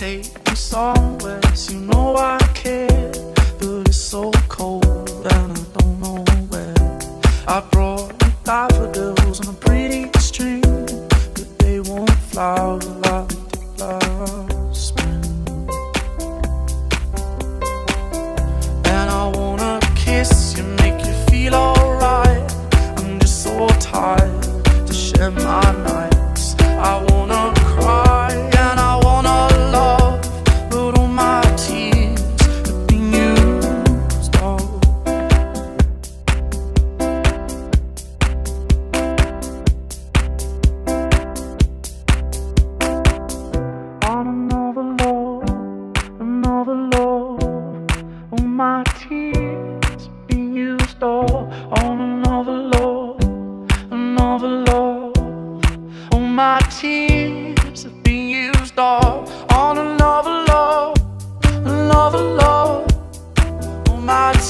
take me somewhere, you know I care, but it's so cold and I don't know where. I brought you daffodils on a pretty string, but they won't flower like they last spring. And I wanna kiss you, make you feel alright. I'm just so tired to share my nights. I wanna cry and I wanna love, but all my tears have been used up. On another love, all my tears have been used up. On another love, all my tears have been used up. On another love, all my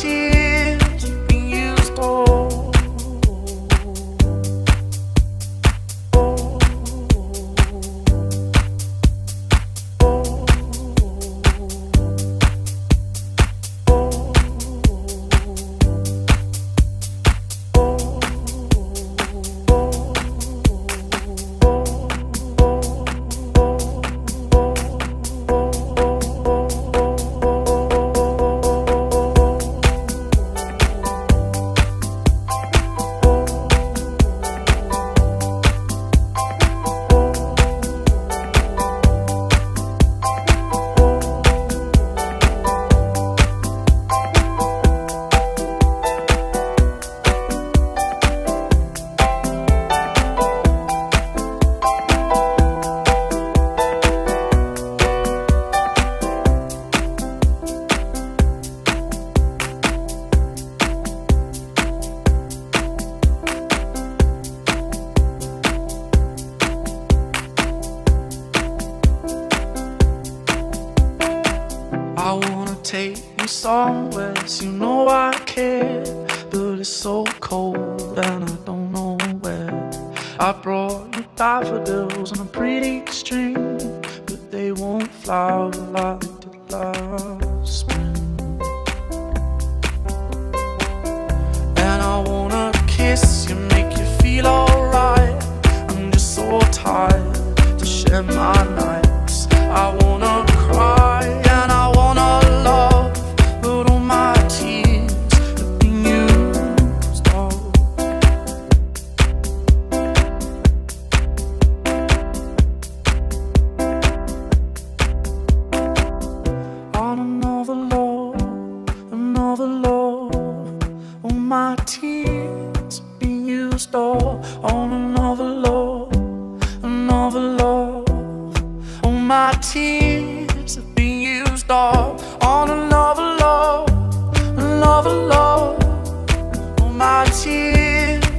tears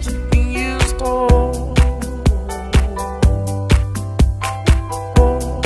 have been used up. Oh, oh, oh, oh, oh, oh,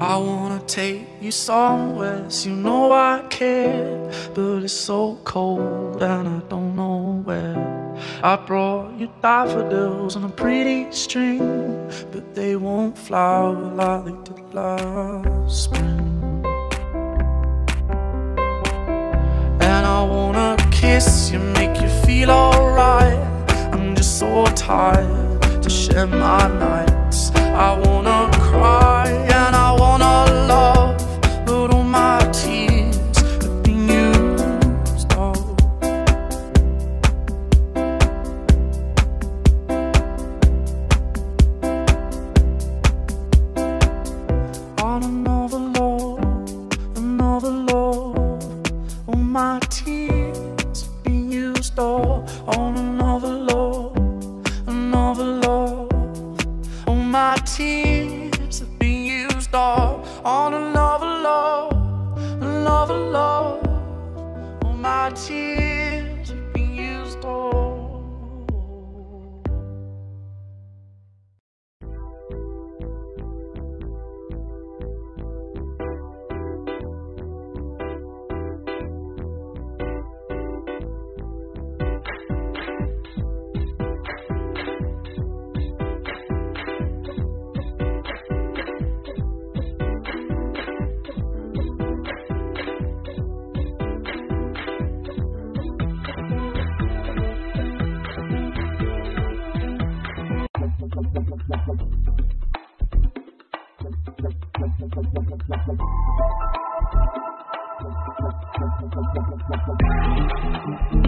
I wanna take you somewhere, you know I care, but it's so cold and I don't know where. I brought you daffodils on a pretty string, but they won't flower like they did last spring. And I wanna kiss you, make you feel alright. I'm just so tired to share my nights. I wanna cry and I wanna love, but all my tears have been used up. On another love, all my tears have been used up. On another love, all my tears have been used up. On another love, all my tears have been used up. I wanna take you somewhere, you know I care, but it's so cold and I don't know where. I brought you daffodils on a pretty string, but they won't flower like they did last spring. And I wanna kiss you, make you feel alright. I'm just so tired to share my nights. I wanna cry and I wanna love, but all my tears have been used up. On another love, all my tears have been used up. on another love, another love. Oh, my tears have been used up on another love, another love. Oh, my tears have been used up.